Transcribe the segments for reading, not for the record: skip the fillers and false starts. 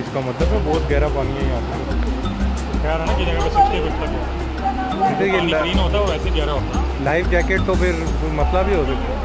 इसका मतलब है बहुत गहरा पानी है यहाँ पे। गहरा ना कि जगह पे 60 फीट तक है। ये ग्रीन होता है वैसे गहरा होता है। लाइफ जैकेट तो फिर मसला भी हो सकता है।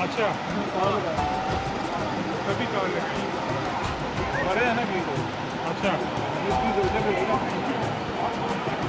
अच्छा कभी कॉल मरे है ना कि अच्छा।